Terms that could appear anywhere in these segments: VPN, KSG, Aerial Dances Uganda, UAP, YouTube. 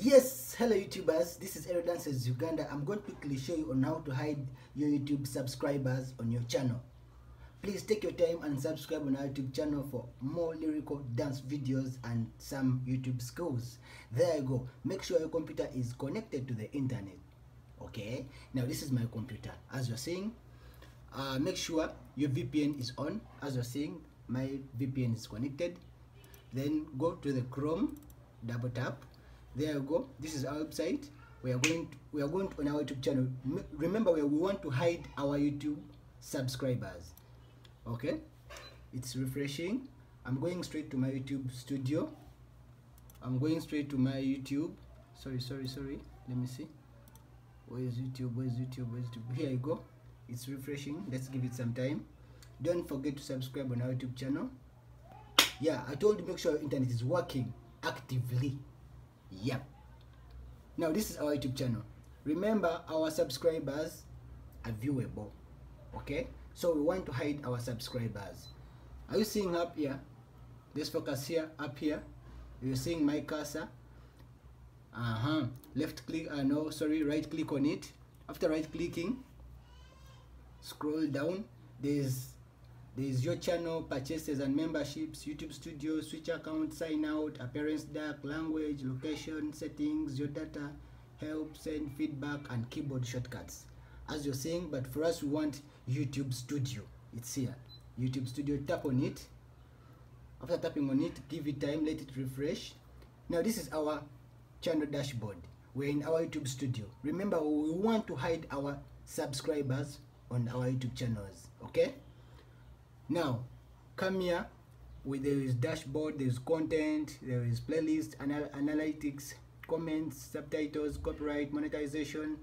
Yes, hello YouTubers, this is Aerial Dances Uganda. I'm going to quickly show you on how to hide your YouTube subscribers on your channel. Please take your time and subscribe on our YouTube channel for more lyrical dance videos and some YouTube skills. There you go. Make sure your computer is connected to the internet. Okay, now this is my computer. As you're seeing, make sure your VPN is on. As you're seeing, my VPN is connected. Then go to the Chrome, double tap. There you go. This is our website. We are going on our YouTube channel. Remember, we want to hide our YouTube subscribers. Okay, it's refreshing. I'm going straight to my YouTube studio. I'm going straight to my YouTube. Sorry. Let me see. Where is YouTube? Here you go. It's refreshing. Let's give it some time. Don't forget to subscribe on our YouTube channel. Yeah, I told you, make sure your internet is working actively. Yep. Now this is our YouTube channel. Remember, our subscribers are viewable. Okay, so we want to hide our subscribers. Are you seeing up here? Let's focus here, up here. You're seeing my cursor. Left click, right click on it. After right clicking, scroll down. There's your channel, purchases and memberships, YouTube studio, switch account, sign out, appearance, dark, language, location, settings, your data, help, send feedback, and keyboard shortcuts. As you're seeing, but for us, we want YouTube studio. It's here. YouTube studio, tap on it. After tapping on it, give it time, let it refresh. Now, this is our channel dashboard. We're in our YouTube studio. Remember, we want to hide our subscribers on our YouTube channels, okay? Now come here. There is dashboard, there is content, there is playlist, analytics, comments, subtitles, copyright, monetization.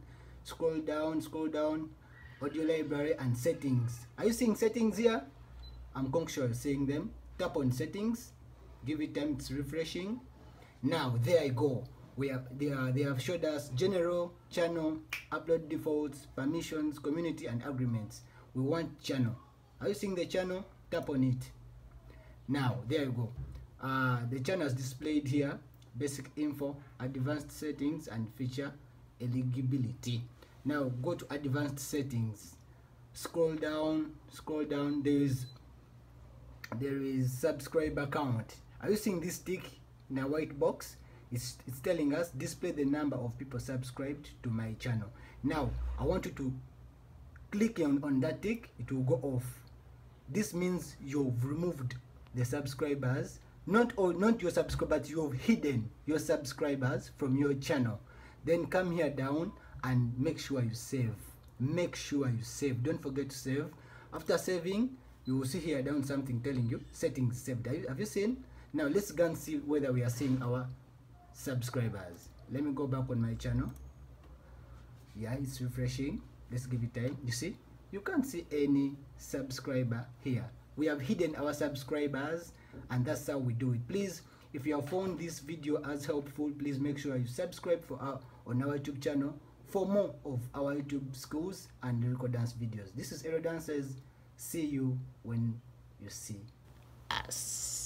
Scroll down, audio library and settings. Are you seeing settings here? I'm conscious of seeing them. Tap on settings, give it time, it's refreshing. Now there I go. They have showed us general, channel, upload defaults, permissions, community and agreements. We want channel. Are you seeing the channel? Tap on it. Now there you go. The channel is displayed here. Basic info, advanced settings and feature eligibility. Now go to advanced settings. Scroll down. There is subscriber count. Are you seeing this tick in a white box? It's telling us display the number of people subscribed to my channel. Now I want you to click on that tick. It will go off. This means you've removed the subscribers, not your subscribers, you've hidden your subscribers from your channel. Then come here down and make sure you save. Don't forget to save. After saving, you will see here down something telling you settings saved. Have you seen? Now let's go and see whether we are seeing our subscribers. Let me go back on my channel. Yeah, it's refreshing. Let's give it time. You see, you can't see any subscriber here. We have hidden our subscribers, and that's how we do it. Please, if you have found this video as helpful, please make sure you subscribe on our YouTube channel for more of our YouTube skills and lyrical dance videos. This is Aerial Dances. See you when you see us.